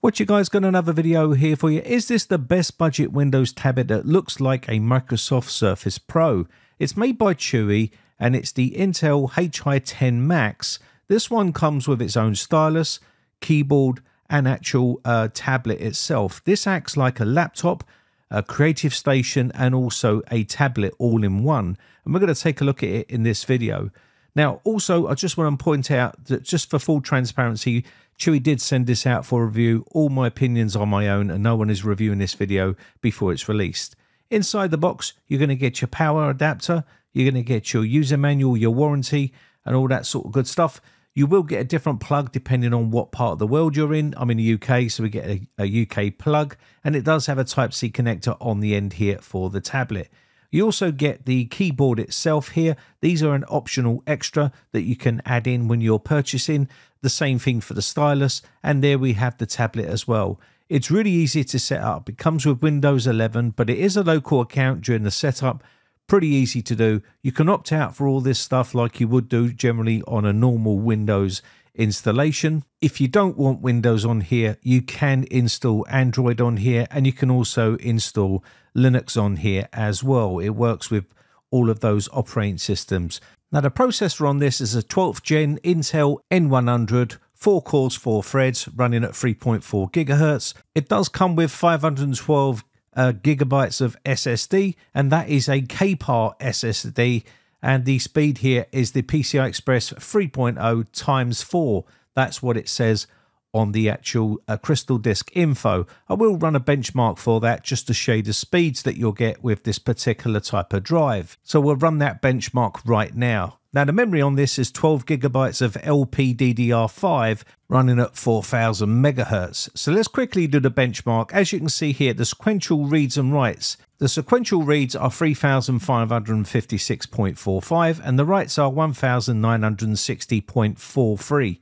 What you guys got another video here for you. Is this the best budget Windows tablet that looks like a Microsoft Surface Pro? It's made by Chuwi and it's the Intel HI10 Max. This one comes with its own stylus, keyboard and actual tablet itself. This acts like a laptop, a creative station and also a tablet all in one. And we're going to take a look at it in this video. Now, also, I just want to point out that just for full transparency, Chuwi did send this out for review. All my opinions are my own and no one is reviewing this video before it's released. Inside the box, you're going to get your power adapter. You're going to get your user manual, your warranty and all that sort of good stuff. You will get a different plug depending on what part of the world you're in. I'm in the UK, so we get a UK plug, and it does have a Type-C connector on the end here for the tablet. You also get the keyboard itself here. These are an optional extra that you can add in when you're purchasing. The same thing for the stylus, and there we have the tablet as well. It's really easy to set up. It comes with Windows 11, but it is a local account during the setup. Pretty easy to do. You can opt out for all this stuff like you would do generally on a normal Windows installation. If you don't want Windows on here, you can install Android on here, and you can also install Linux on here as well. It works with all of those operating systems. Now the processor on this is a 12th gen Intel N100, 4 cores, 4 threads, running at 3.4 gigahertz. It does come with 512 gigabytes of SSD, and that is a K-PAR SSD, and the speed here is the PCI Express 3.0 × 4. That's what it says on the actual CrystalDisk info. I will run a benchmark for that just to show you the speeds that you'll get with this particular type of drive. So we'll run that benchmark right now. Now the memory on this is 12 gigabytes of LPDDR5 running at 4000 megahertz. So let's quickly do the benchmark. As you can see here, the sequential reads and writes. The sequential reads are 3556.45 and the writes are 1960.43.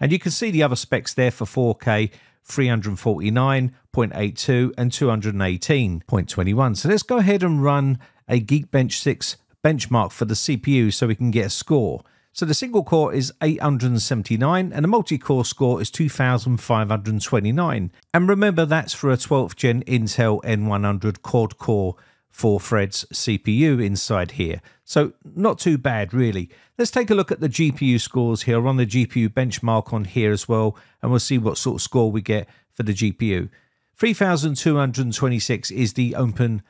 And you can see the other specs there for 4K, 349.82 and 218.21. So let's go ahead and run a Geekbench 6 benchmark for the CPU so we can get a score. So the single core is 879 and the multi-core score is 2529. And remember, that's for a 12th gen Intel N100 quad core 4 threads CPU inside here. So not too bad really. Let's take a look at the GPU scores here. I'll run the GPU benchmark on here as well, and we'll see what sort of score we get for the GPU. 3226 is the open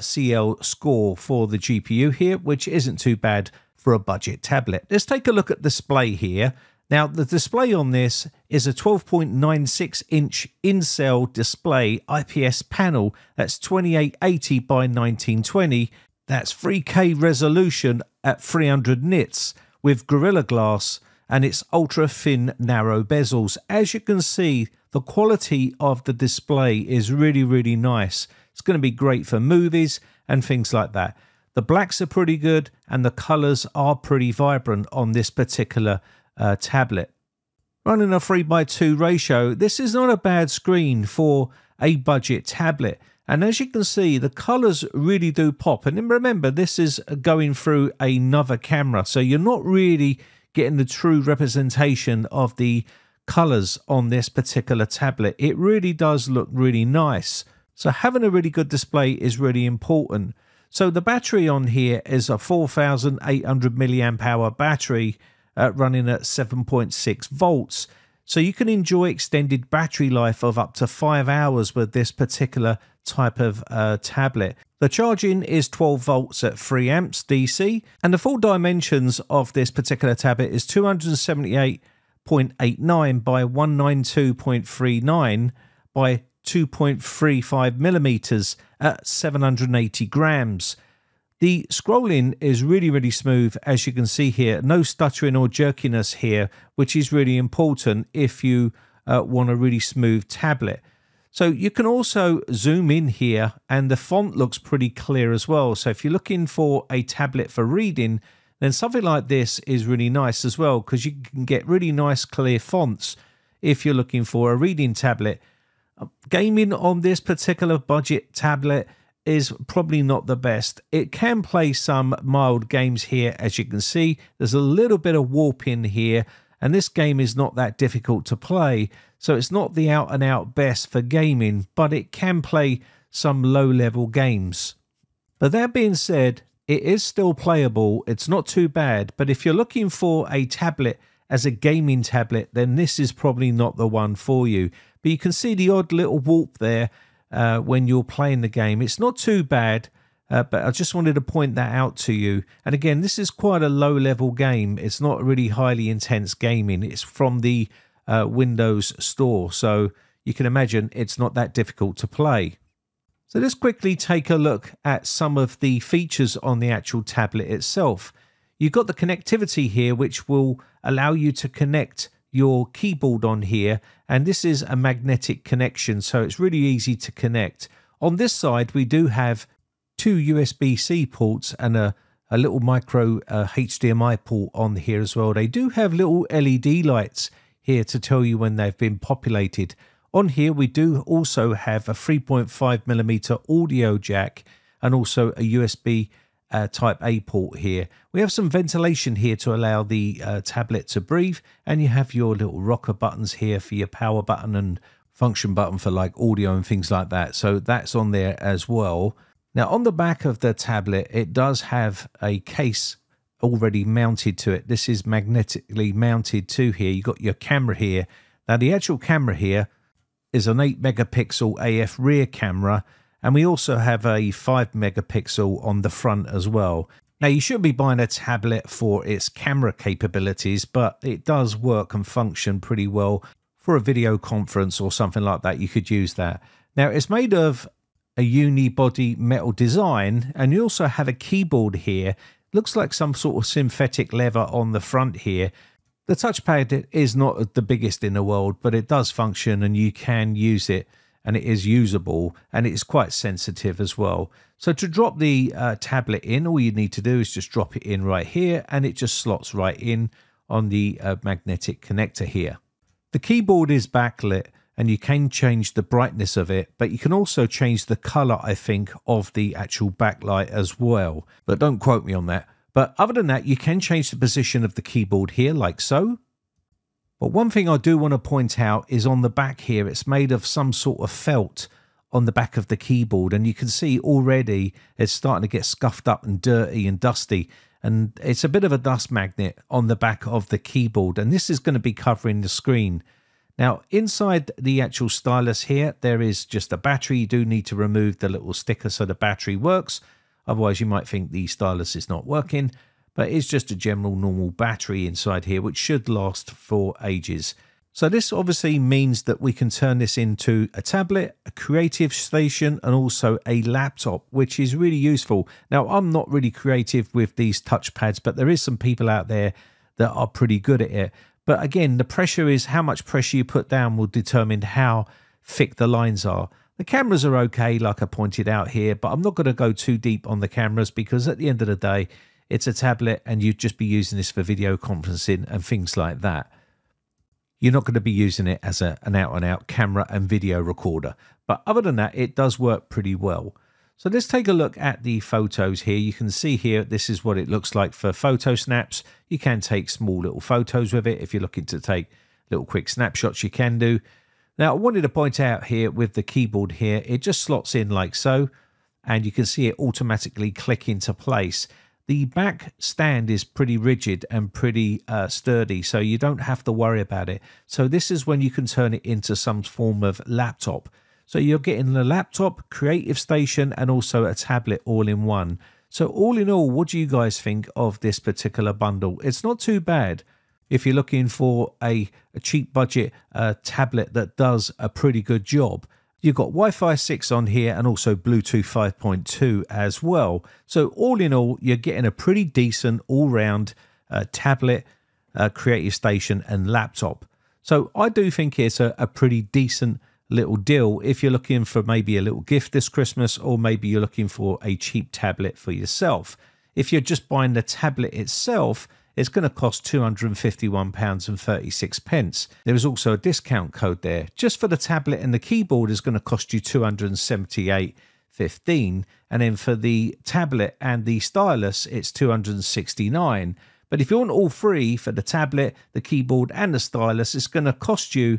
CL score for the GPU here, which isn't too bad for a budget tablet. Let's take a look at display here. Now the display on this is a 12.96 inch in-cell display IPS panel. That's 2880 by 1920. That's 3K resolution at 300 nits with Gorilla Glass, and it's ultra thin narrow bezels. As you can see, the quality of the display is really, really nice. It's going to be great for movies and things like that. The blacks are pretty good and the colors are pretty vibrant on this particular tablet. Running a 3:2 ratio, this is not a bad screen for a budget tablet. And as you can see, the colors really do pop. And then remember, this is going through another camera, so you're not really getting the true representation of the colors on this particular tablet. It really does look really nice. So having a really good display is really important. So the battery on here is a 4,800 milliamp hour battery running at 7.6 volts. So you can enjoy extended battery life of up to 5 hours with this particular type of tablet. The charging is 12 volts at 3 amps DC, and the full dimensions of this particular tablet is 278.89 by 192.39 by 2.35 millimeters at 780 grams. The scrolling is really, really smooth, as you can see here. No stuttering or jerkiness here, which is really important if you want a really smooth tablet. So you can also zoom in here, and the font looks pretty clear as well. So if you're looking for a tablet for reading, then something like this is really nice as well, because you can get really nice clear fonts if you're looking for a reading tablet. Gaming on this particular budget tablet is probably not the best. It can play some mild games here, as you can see. There's a little bit of warping here, and this game is not that difficult to play. so it's not the out and out best for gaming, but it can play some low-level games. But that being said, it is still playable, it's not too bad, but if you're looking for a tablet as a gaming tablet, then this is probably not the one for you. But you can see the odd little warp there when you're playing the game. It's not too bad, but I just wanted to point that out to you. And again, this is quite a low-level game. It's not really highly intense gaming. It's from the Windows Store, so you can imagine it's not that difficult to play. So let's quickly take a look at some of the features on the actual tablet itself. You've got the connectivity here, which will allow you to connect your keyboard on here, and this is a magnetic connection, so it's really easy to connect. On this side, we do have two USB-C ports and a little micro HDMI port on here as well. They do have little LED lights here to tell you when they've been populated. On here, we do also have a 3.5mm audio jack and also a USB type A port here. We have some ventilation here to allow the tablet to breathe, and you have your little rocker buttons here for your power button and function button for like audio and things like that. So that's on there as well. Now on the back of the tablet, it does have a case already mounted to it. This is magnetically mounted to here. You've got your camera here. Now the actual camera here is an 8-megapixel AF rear camera, and we also have a 5-megapixel on the front as well. Now you should be buying a tablet for its camera capabilities, but it does work and function pretty well for a video conference or something like that. You could use that. Now it's made of a unibody metal design, and you also have a keyboard here. Looks like some sort of synthetic leather on the front here. The touchpad is not the biggest in the world, but it does function and you can use it, and it is usable, and it's quite sensitive as well. So to drop the tablet in, all you need to do is just drop it in right here, and it just slots right in on the magnetic connector here. The keyboard is backlit, and you can change the brightness of it, but you can also change the color, I think, of the actual backlight as well. But don't quote me on that. But other than that, you can change the position of the keyboard here, like so. But one thing I do want to point out is on the back here, it's made of some sort of felt on the back of the keyboard. And you can see already it's starting to get scuffed up and dirty and dusty. And it's a bit of a dust magnet on the back of the keyboard. And this is going to be covering the screen. Now, inside the actual stylus here, there is just a battery. You do need to remove the little sticker so the battery works. Otherwise, you might think the stylus is not working, but it's just a general normal battery inside here, which should last for ages. So this obviously means that we can turn this into a tablet, a creative station, and also a laptop, which is really useful. Now, I'm not really creative with these touchpads, but there is some people out there that are pretty good at it. But again, the pressure is how much pressure you put down will determine how thick the lines are. The cameras are okay, like I pointed out here, but I'm not going to go too deep on the cameras because at the end of the day, it's a tablet and you'd just be using this for video conferencing and things like that. You're not going to be using it as an out-and-out camera and video recorder. But other than that, it does work pretty well. So let's take a look at the photos here. You can see here, this is what it looks like for photo snaps. You can take small little photos with it. If you're looking to take little quick snapshots, you can do. Now, I wanted to point out here with the keyboard here, it just slots in like so, and you can see it automatically click into place. The back stand is pretty rigid and pretty sturdy, so you don't have to worry about it. So this is when you can turn it into some form of laptop. So you're getting a laptop, creative station, and also a tablet all in one. So all in all, what do you guys think of this particular bundle? It's not too bad. If you're looking for a cheap budget tablet that does a pretty good job. You've got Wi-Fi 6 on here and also Bluetooth 5.2 as well. So all in all, you're getting a pretty decent all-round tablet, creative station and laptop. So I do think it's a pretty decent little deal if you're looking for maybe a little gift this Christmas, or maybe you're looking for a cheap tablet for yourself. If you're just buying the tablet itself, it's going to cost £251.36. There is also a discount code there. Just for the tablet and the keyboard is going to cost you £278.15. And then for the tablet and the stylus, it's £269. But if you want all three for the tablet, the keyboard and the stylus, it's going to cost you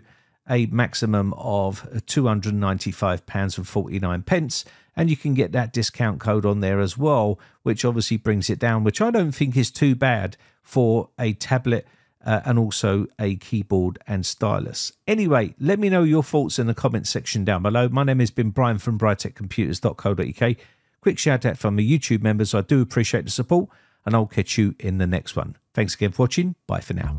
a maximum of £295.49, and you can get that discount code on there as well, which obviously brings it down, which I don't think is too bad for a tablet and also a keyboard and stylus. Anyway, let me know your thoughts in the comments section down below. My name has been Brian from briteccomputers.co.uk. Quick shout out from my YouTube members. I do appreciate the support, and I'll catch you in the next one. Thanks again for watching. Bye for now.